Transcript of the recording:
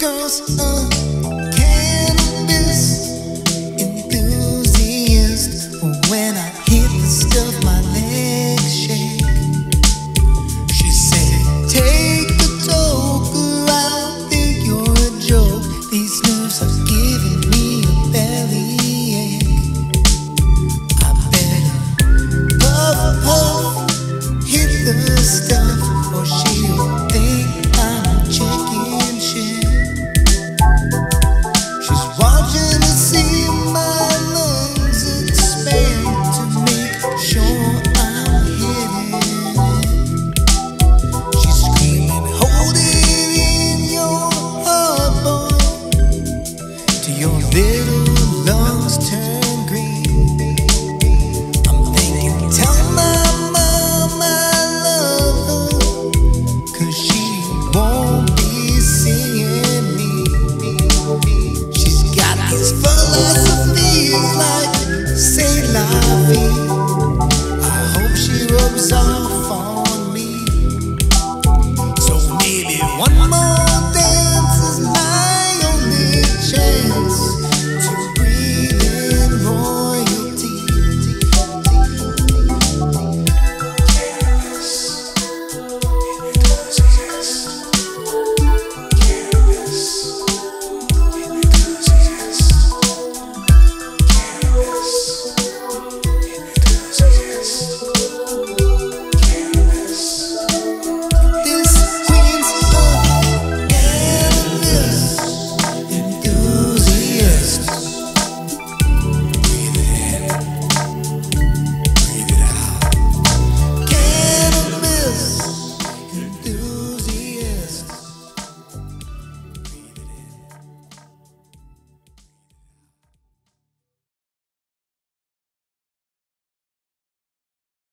goes on.